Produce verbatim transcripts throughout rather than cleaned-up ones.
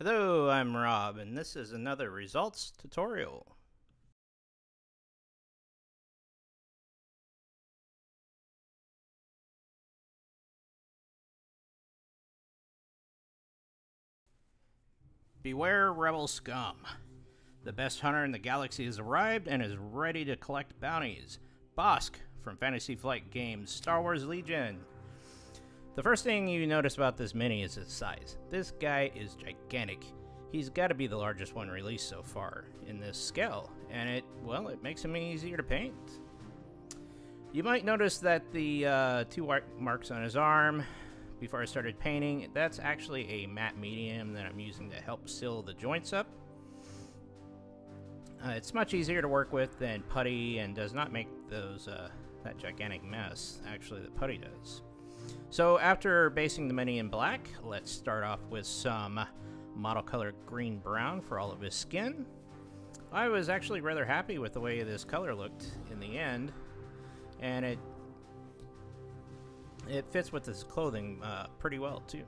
Hello, I'm Rob, and this is another results tutorial. Beware rebel scum. The best hunter in the galaxy has arrived and is ready to collect bounties. Bossk from Fantasy Flight Games, Star Wars Legion. The first thing you notice about this mini is its size. This guy is gigantic. He's got to be the largest one released so far in this scale, and it, well, it makes him easier to paint. You might notice that the uh, two white marks on his arm before I started painting, that's actually a matte medium that I'm using to help seal the joints up. Uh, it's much easier to work with than putty and does not make those uh, that gigantic mess. Actually, the putty does. So after basing the mini in black, let's start off with some model color green brown for all of his skin. I was actually rather happy with the way this color looked in the end, and it it fits with his clothing uh, pretty well too.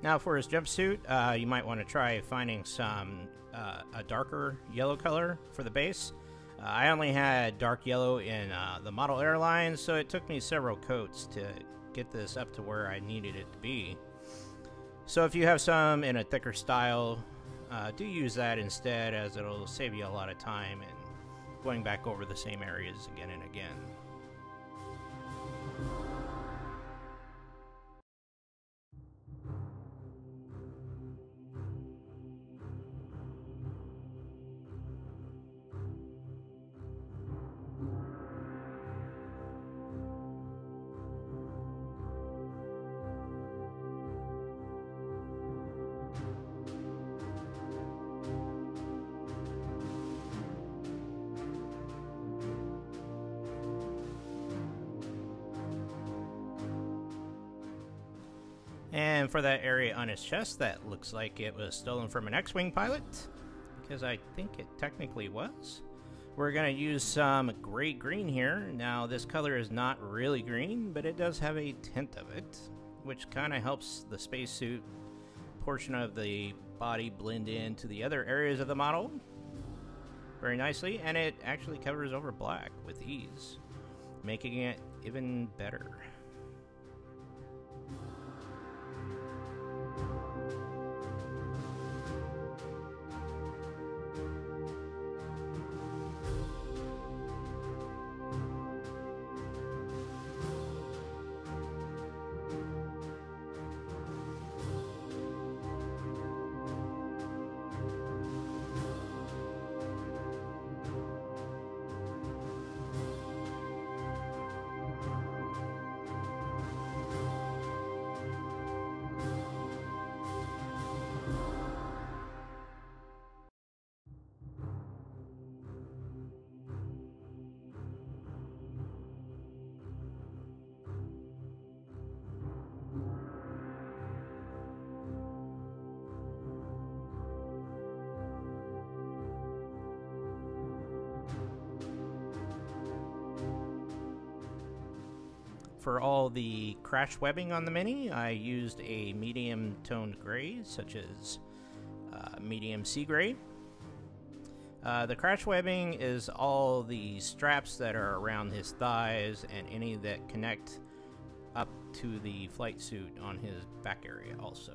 Now for his jumpsuit, uh, you might want to try finding some uh, a darker yellow color for the base. Uh, I only had dark yellow in uh, the model airline, so it took me several coats to get this up to where I needed it to be. So if you have some in a thicker style, uh, do use that instead, as it'll save you a lot of time and going back over the same areas again and again. And for that area on his chest, that looks like it was stolen from an X-Wing pilot, because I think it technically was. We're going to use some gray green here. Now, this color is not really green, but it does have a tint of it, which kind of helps the spacesuit portion of the body blend into the other areas of the model very nicely, and it actually covers over black with ease, making it even better. For all the crash webbing on the Mini, I used a medium toned gray, such as uh, medium sea gray. Uh, the crash webbing is all the straps that are around his thighs and any that connect up to the flight suit on his back area also.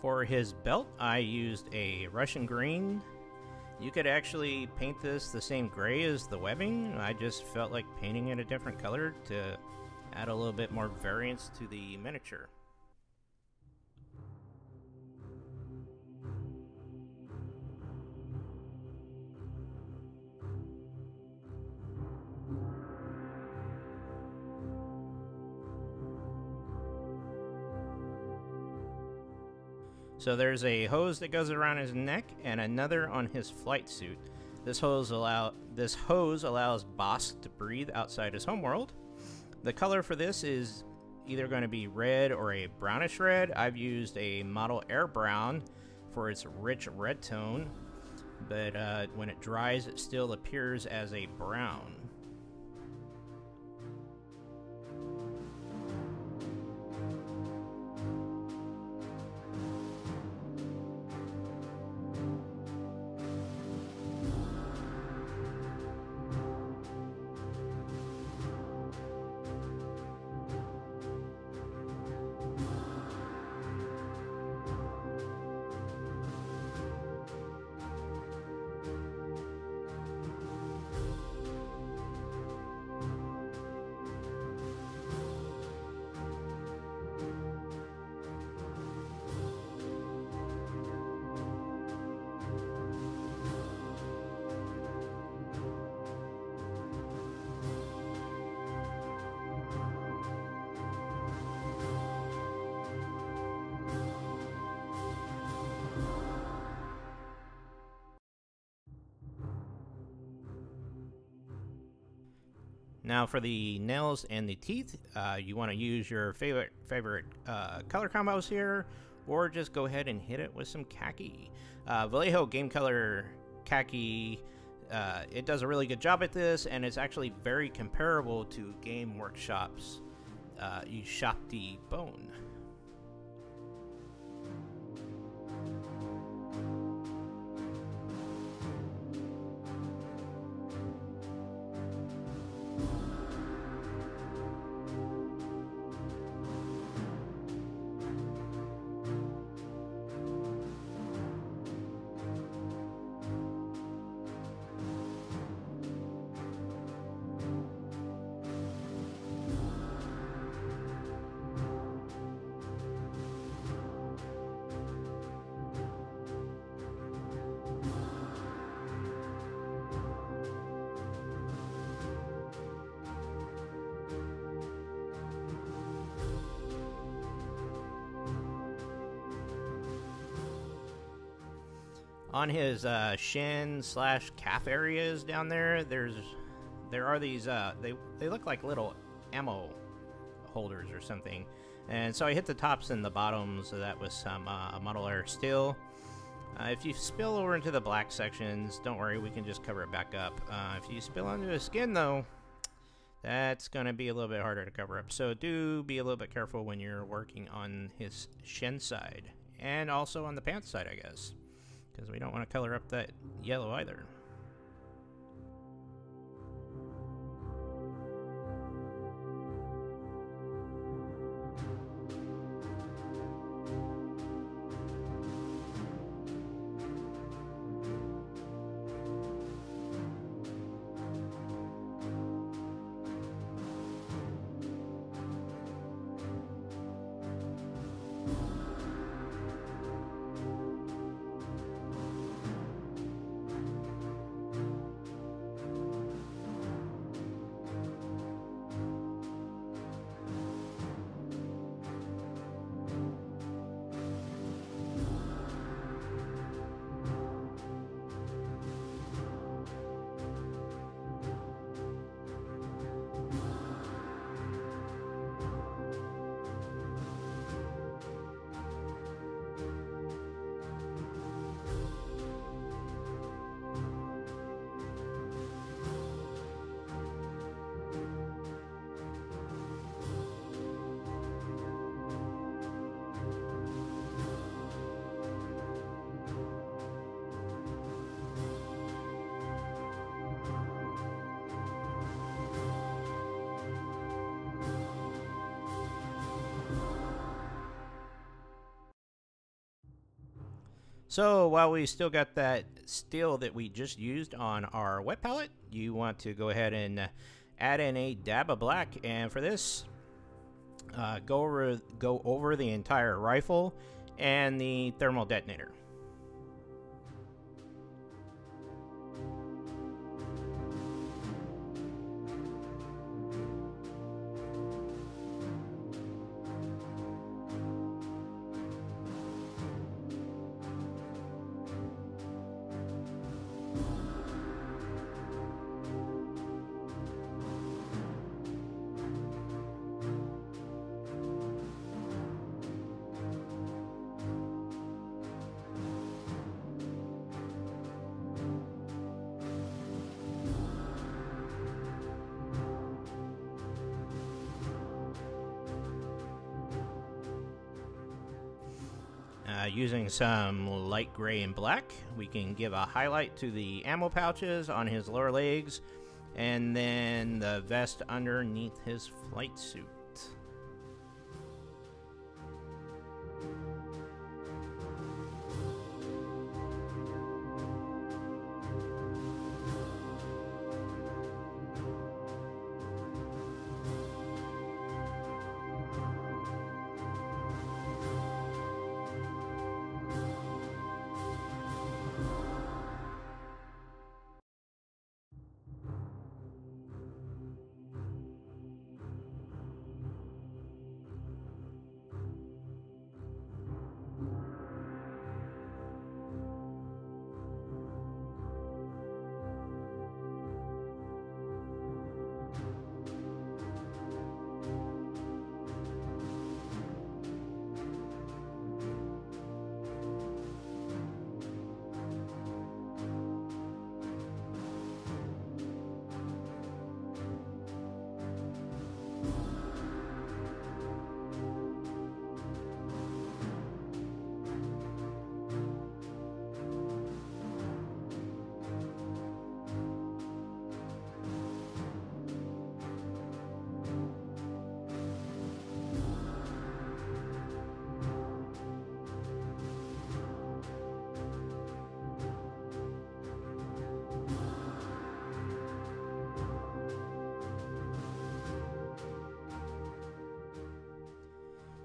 For his belt, I used a Russian green. You could actually paint this the same gray as the webbing. I just felt like painting it a different color to add a little bit more variance to the miniature. So there's a hose that goes around his neck and another on his flight suit. This hose, allow, this hose allows Bossk to breathe outside his homeworld. The color for this is either going to be red or a brownish red. I've used a Model Air Brown for its rich red tone, but uh, when it dries, it still appears as a brown. Now for the nails and the teeth, uh, you want to use your favorite favorite uh, color combos here, or just go ahead and hit it with some khaki. Uh, Vallejo Game Color Khaki, uh, it does a really good job at this, and it's actually very comparable to Game Workshop's uh, Ushabti Bone. On his uh, shin slash calf areas down there, there's there are these uh, they they look like little ammo holders or something, and so I hit the tops and the bottoms of that with some uh, Model Air Steel. Uh, if you spill over into the black sections, don't worry, we can just cover it back up. Uh, if you spill onto his skin though, that's gonna be a little bit harder to cover up. So do be a little bit careful when you're working on his shin side and also on the pants side, I guess, because we don't want to color up that yellow either. So while we still got that steel that we just used on our wet palette, you want to go ahead and add in a dab of black. And for this, uh, go over, go over the entire rifle and the thermal detonator. Uh, using some light gray and black, we can give a highlight to the ammo pouches on his lower legs and then the vest underneath his flight suit.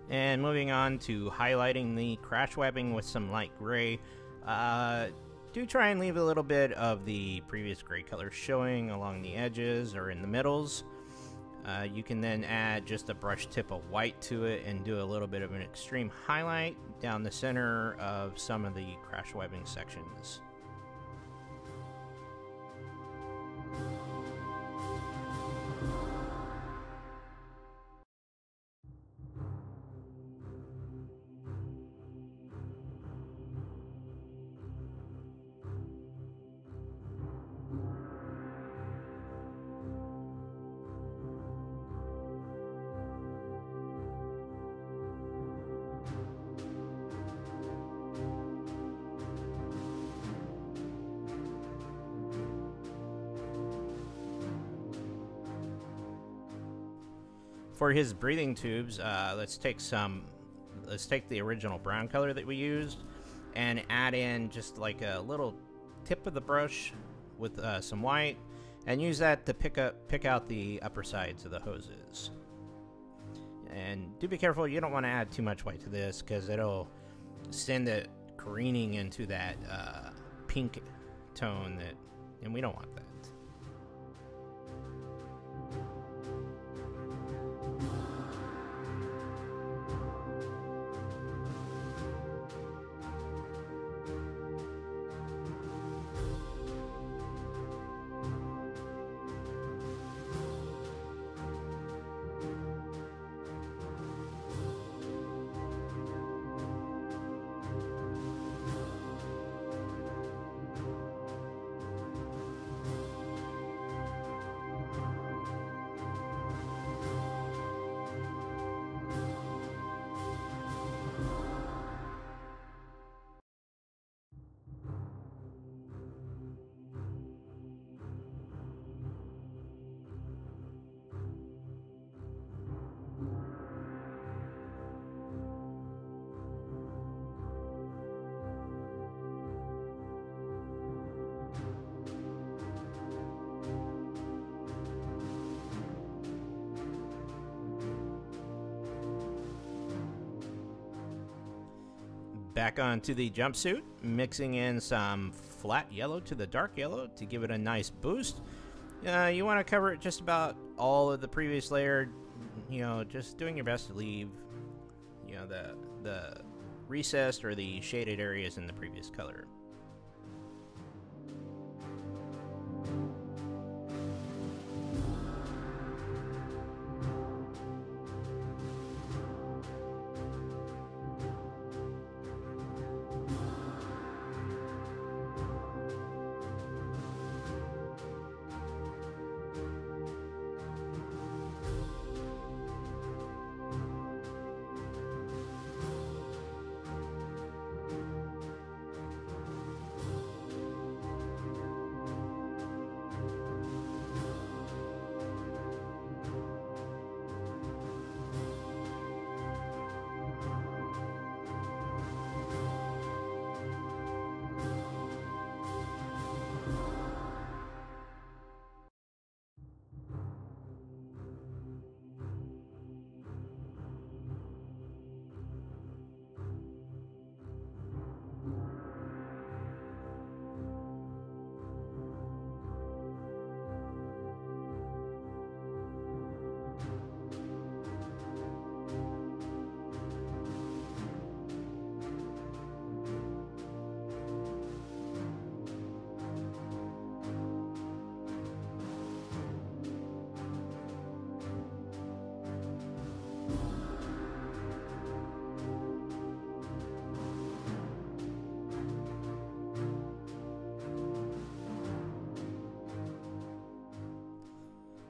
And moving on to highlighting the crash webbing with some light gray. Uh, do try and leave a little bit of the previous gray color showing along the edges or in the middles. Uh, you can then add just a brush tip of white to it and do a little bit of an extreme highlight down the center of some of the crash webbing sections. For his breathing tubes, uh, let's take some, let's take the original brown color that we used and add in just like a little tip of the brush with uh, some white and use that to pick up, pick out the upper sides of the hoses. And do be careful, you don't want to add too much white to this because it'll send it careening into that uh, pink tone that, and we don't want that. Back onto the jumpsuit, mixing in some flat yellow to the dark yellow to give it a nice boost. Uh, you want to cover just about all of the previous layer, you know, just doing your best to leave, you know, the, the recessed or the shaded areas in the previous color.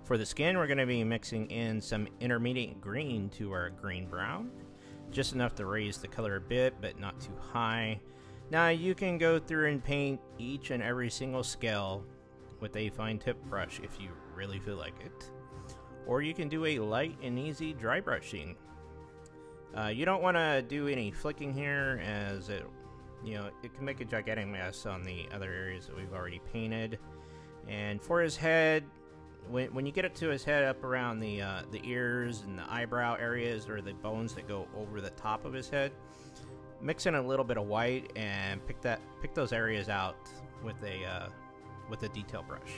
For the skin, we're going to be mixing in some intermediate green to our green brown. Just enough to raise the color a bit, but not too high. Now you can go through and paint each and every single scale with a fine tip brush if you really feel like it. Or you can do a light and easy dry brushing. Uh, you don't want to do any flicking here, as it, you know, it can make a gigantic mess on the other areas that we've already painted. And for his head, When, when you get it to his head up around the, uh, the ears and the eyebrow areas, or the bones that go over the top of his head, mix in a little bit of white and pick that pick those areas out with a uh, with a detail brush.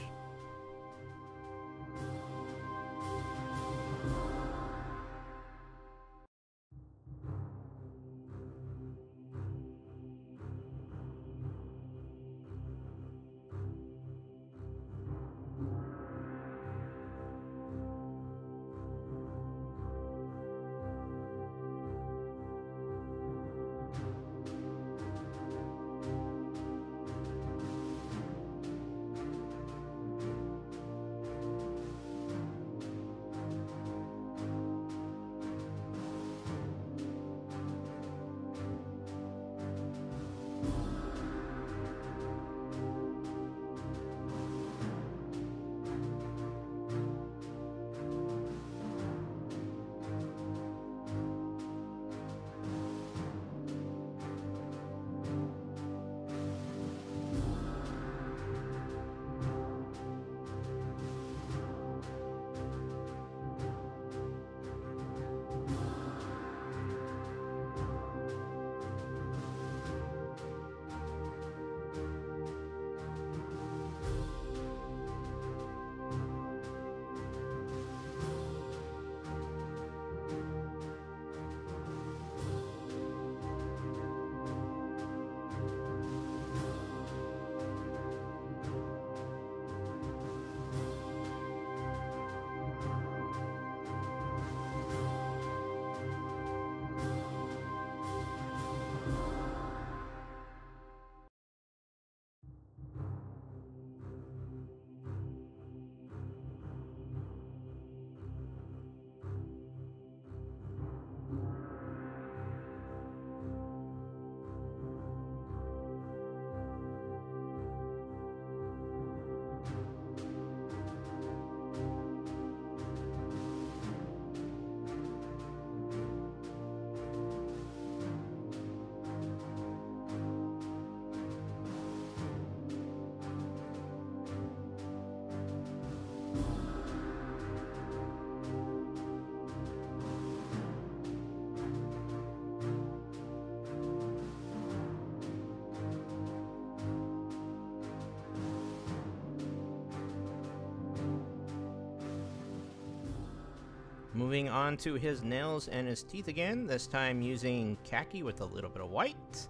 Moving on to his nails and his teeth again, this time using khaki with a little bit of white.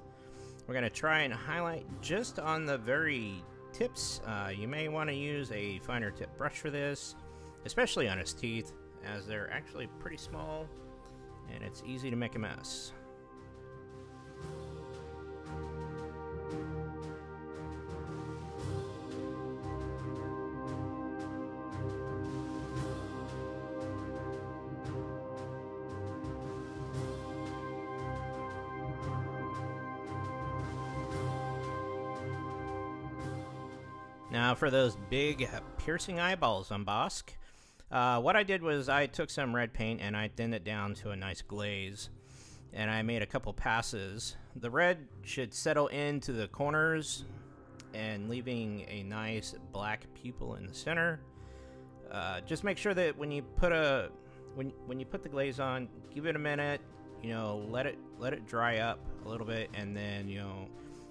We're going to try and highlight just on the very tips. Uh, you may want to use a finer tip brush for this, especially on his teeth, as they're actually pretty small and it's easy to make a mess. Now for those big piercing eyeballs on Bossk, uh, what I did was I took some red paint and I thinned it down to a nice glaze, and I made a couple passes. The red should settle into the corners and leaving a nice black pupil in the center. Uh, just make sure that when you put a when when you put the glaze on, give it a minute. You know, let it let it dry up a little bit, and then you know.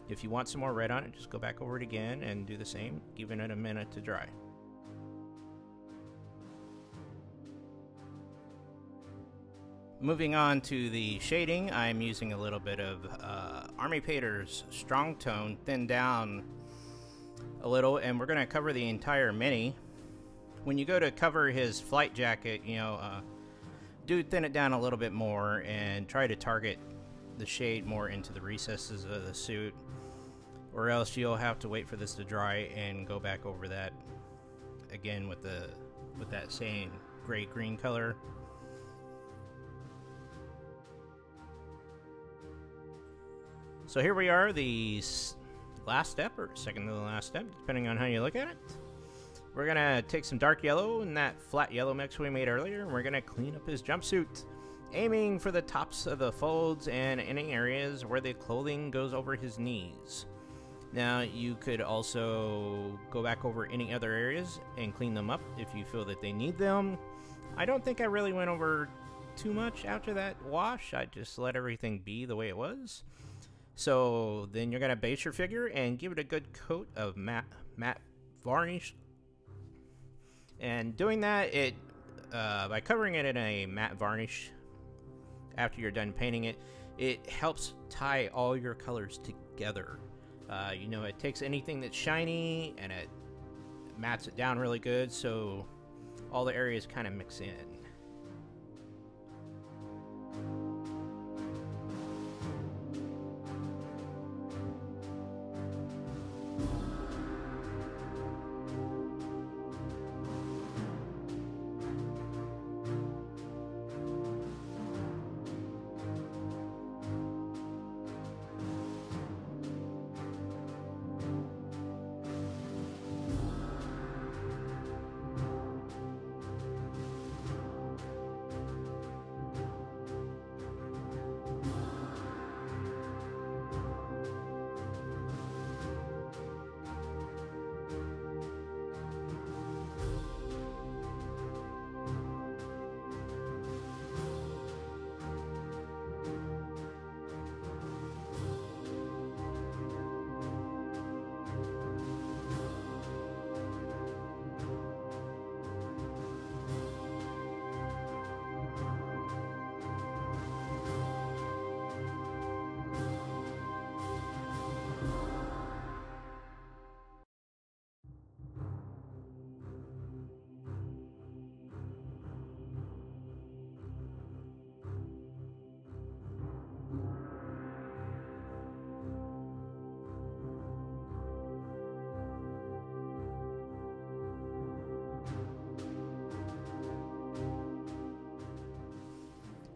If you want some more red on it, just go back over it again and do the same, giving it a minute to dry. Moving on to the shading, I'm using a little bit of uh, Army Painter's Strong Tone, thinned down a little, and we're going to cover the entire mini. When you go to cover his flight jacket, you know, uh, do thin it down a little bit more and try to target the shade more into the recesses of the suit, or else you'll have to wait for this to dry and go back over that again with the with that same gray green color. So here we are, the last step or second to the last step, depending on how you look at it. We're gonna take some dark yellow and that flat yellow mix we made earlier, and we're gonna clean up his jumpsuit, aiming for the tops of the folds and any areas where the clothing goes over his knees. Now you could also go back over any other areas and clean them up if you feel that they need them. I don't think I really went over too much after that wash. I just let everything be the way it was. So then you're gonna base your figure and give it a good coat of matte, matte varnish. And doing that, it uh, by covering it in a matte varnish, after you're done painting it, it helps tie all your colors together. Uh, you know, it takes anything that's shiny and it mats it down really good, so all the areas kind of mix in.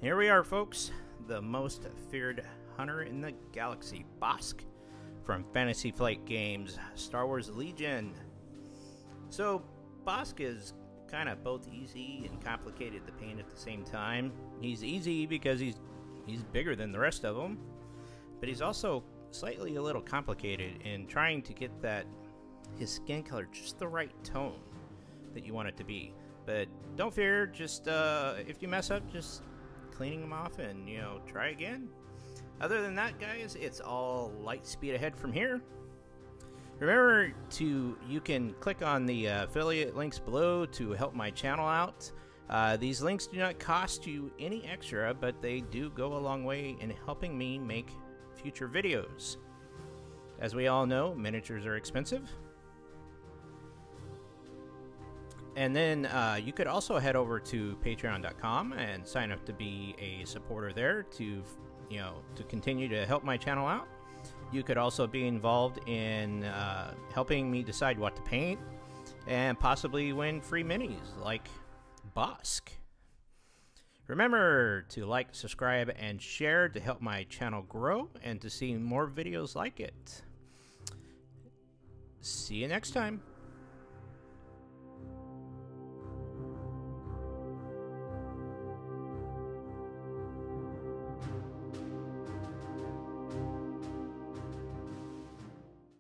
Here we are, folks, the most feared hunter in the galaxy, Bossk, from Fantasy Flight Games, Star Wars Legion. So Bossk is kind of both easy and complicated to paint at the same time. He's easy because he's he's bigger than the rest of them, but he's also slightly a little complicated in trying to get that his skin color just the right tone that you want it to be. But don't fear, just uh, if you mess up, just cleaning them off and, you know, try again. Other than that, guys, it's all light speed ahead from here. Remember to, you can click on the affiliate links below to help my channel out. Uh, these links do not cost you any extra, but they do go a long way in helping me make future videos. As we all know, miniatures are expensive. And then uh, you could also head over to patreon dot com and sign up to be a supporter there to, you know, to continue to help my channel out. You could also be involved in uh, helping me decide what to paint and possibly win free minis like Bossk. Remember to like, subscribe, and share to help my channel grow and to see more videos like it. See you next time.